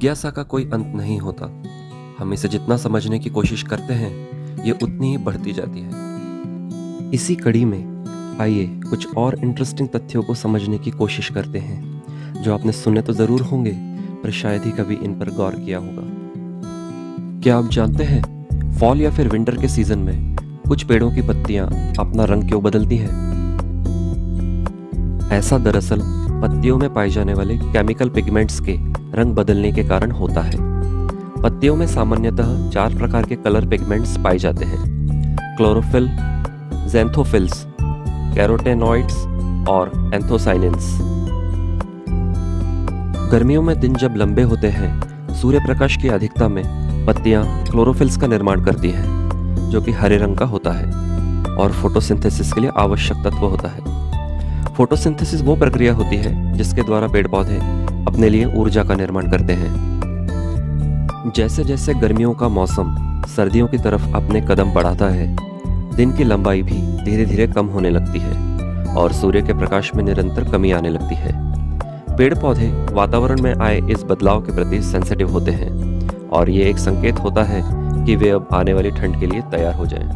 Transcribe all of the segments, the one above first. जिज्ञासा का कोई अंत नहीं होता। हम इसे जितना समझने की कोशिश करते हैं ये उतनी ही बढ़ती जाती है। इसी कड़ी में आइए कुछ और इंटरेस्टिंग तथ्यों को समझने की कोशिश करते हैं जो आपने सुने तो ज़रूर होंगे पर शायद ही कभी इन पर गौर किया होगा। क्या आप जानते हैं फॉल या फिर विंटर के सीजन में कुछ पेड़ों की पत्तियां अपना रंग क्यों बदलती हैं? ऐसा दरअसल पत्तियों में पाए जाने वाले केमिकल पिगमेंट्स के रंग बदलने के कारण होता है। पत्तियों में सामान्यतः 4 प्रकार के कलर पिगमेंट्स पाए जाते हैं: क्लोरोफिल, जेंथोफिल्स, कैरोटेनॉइड्स और एंथोसायनिनस। गर्मियों में दिन जब लंबे होते हैं, सूर्य प्रकाश की अधिकता में पत्तियां क्लोरोफिल्स का निर्माण करती हैं जो कि हरे रंग का होता है और फोटोसिंथेसिस के लिए आवश्यक तत्व होता है। फोटोसिंथेसिस वो प्रक्रिया होती है जिसके द्वारा पेड़ पौधे अपने लिए ऊर्जा का निर्माण करते हैं। जैसे जैसे गर्मियों का मौसम सर्दियों की तरफ अपने कदम बढ़ाता है, दिन की लंबाई भी धीरे धीरे कम होने लगती है और सूर्य के प्रकाश में निरंतर कमी आने लगती है। पेड़ पौधे वातावरण में आए इस बदलाव के प्रति सेंसिटिव होते हैं और ये एक संकेत होता है कि वे अब आने वाली ठंड के लिए तैयार हो जाएं।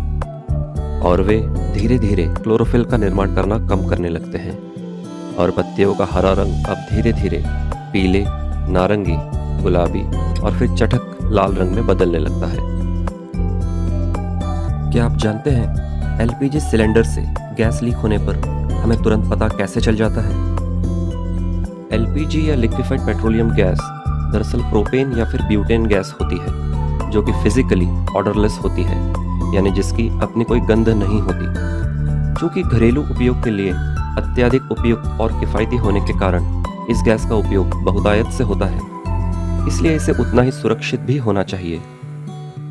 और वे धीरे धीरे क्लोरोफिल का निर्माण करना कम करने लगते हैं और पत्तियों का हरा रंग अब धीरे धीरे पीले, नारंगी, गुलाबी और फिर चटक लाल रंग में बदलने लगता है। क्या आप जानते हैं एलपीजी सिलेंडर से गैस लीक होने पर हमें तुरंत पता कैसे चल जाता है? एलपीजी या लिक्विफाइड पेट्रोलियम गैस दरअसल प्रोपेन या फिर ब्यूटेन गैस होती है जो कि फिजिकली ऑर्डरलेस होती है, यानी जिसकी अपनी कोई गंध नहीं होती। चूँकि घरेलू उपयोग के लिए अत्यधिक उपयुक्त और किफ़ायती होने के कारण इस गैस का उपयोग बहुतायत से होता है, इसलिए इसे उतना ही सुरक्षित भी होना चाहिए।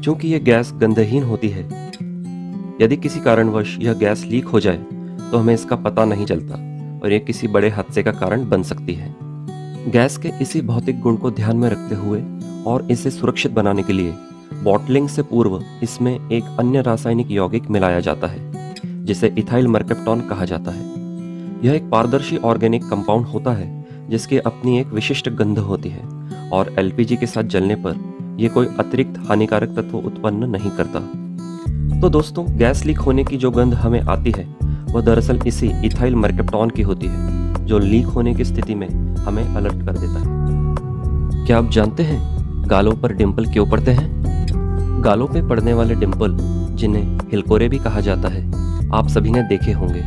चूँकि यह गैस गंधहीन होती है, यदि किसी कारणवश यह गैस लीक हो जाए तो हमें इसका पता नहीं चलता और यह किसी बड़े हादसे का कारण बन सकती है। गैस के इसी भौतिक गुण को ध्यान में रखते हुए और इसे सुरक्षित बनाने के लिए बॉटलिंग से पूर्व इसमें एक अन्य रासायनिक यौगिक मिलाया जाता है जिसे इथाइल मर्केप्टॉन कहा जाता है। यह एक पारदर्शी ऑर्गेनिक कंपाउंड होता है जिसकी अपनी एक विशिष्ट गंध होती है और एलपीजी के साथ जलने पर यह कोई अतिरिक्त हानिकारक तत्व उत्पन्न नहीं करता। तो दोस्तों, गैस लीक होने की जो गंध हमें आती है वह दरअसल इसी इथाइल मर्केप्टॉन की होती है जो लीक होने की स्थिति में हमें अलर्ट कर देता है। क्या आप जानते हैं गालों पर डिंपल क्यों पड़ते हैं? गालों पे पड़ने वाले डिंपल, जिन्हें हिलकोरे भी कहा जाता है, आप सभी ने देखे होंगे।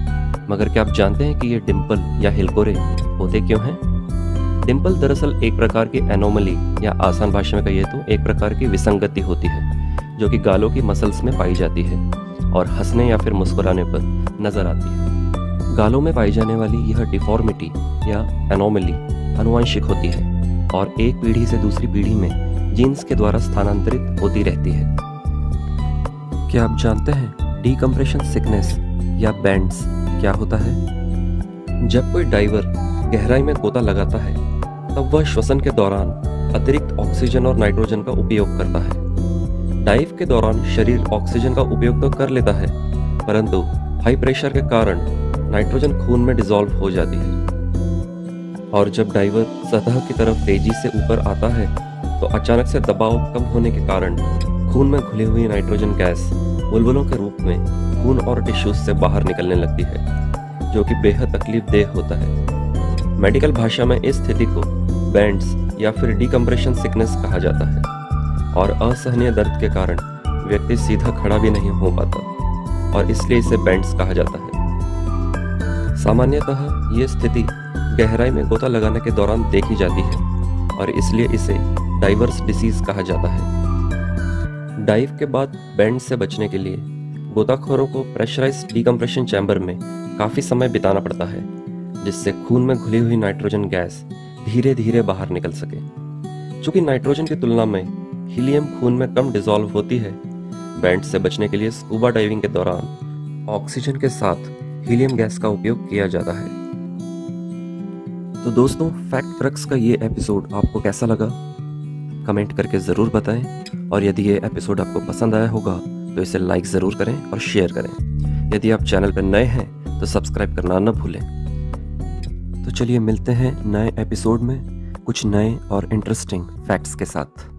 मगर क्या आप जानते हैं कि ये डिंपल या हिलकोरे होते क्यों हैं? डिंपल दरअसल एक प्रकार की एनोमली या आसान भाषा में कहिए तो एक प्रकार की विसंगति होती है जो कि गालों की मसल्स में पाई जाती है और हंसने या फिर मुस्कुराने पर नजर आती है। गालों में पाई जाने वाली यह डिफॉर्मिटी या एनोमली अनुवांशिक होती है और एक पीढ़ी से दूसरी पीढ़ी में जीन्स के द्वारा स्थानांतरित होती रहती है। क्या आप जानते हैं डीकंप्रेशन सिकनेस या बेंड्स क्या होता है? जब कोई डाइवर गहराई में गोता लगाता है तब वह श्वसन के दौरान अतिरिक्त ऑक्सीजन और नाइट्रोजन का उपयोग करता है। डाइव के दौरान शरीर ऑक्सीजन का उपयोग तो कर लेता है, परंतु हाई प्रेशर के कारण नाइट्रोजन खून में डिसॉल्व हो जाती है और जब डाइवर सतह की तरफ तेजी से ऊपर आता है तो अचानक से दबाव कम होने के कारण खून में घुली हुई नाइट्रोजन गैस बुलबुलों के रूप में खून और टिश्यूज से बाहर निकलने लगती है जो कि बेहद तकलीफदेह होता है। मेडिकल भाषा में इस स्थिति को बेंड्स या फिर डीकंप्रेशन सिकनेस कहा जाता है और असहनीय दर्द के कारण व्यक्ति सीधा खड़ा भी नहीं हो पाता और इसलिए इसे बेंड्स कहा जाता है। सामान्यतः यह स्थिति गहराई में गोता लगाने के दौरान देखी जाती है और इसलिए इसे डाइवर्स डिसीज कहा जाता है। डाइव के बाद बेंड से बचने के लिए गोताखोरों को प्रेशराइज्ड डिकम्प्रेशन चैम्बर में काफ़ी समय बिताना पड़ता है जिससे खून में घुली हुई नाइट्रोजन गैस धीरे धीरे बाहर निकल सके। चूँकि नाइट्रोजन की तुलना में हीलियम खून में कम डिसॉल्व होती है, बेंड से बचने के लिए स्कूबा डाइविंग के दौरान ऑक्सीजन के साथ हीलियम गैस का उपयोग किया जाता है। तो दोस्तों, फैक्टक्रक्स का ये एपिसोड आपको कैसा लगा कमेंट करके ज़रूर बताएं और यदि ये एपिसोड आपको पसंद आया होगा तो इसे लाइक ज़रूर करें और शेयर करें। यदि आप चैनल पर नए हैं तो सब्सक्राइब करना न भूलें। तो चलिए मिलते हैं नए एपिसोड में। कुछ नए और इंटरेस्टिंग फैक्ट्स के साथ।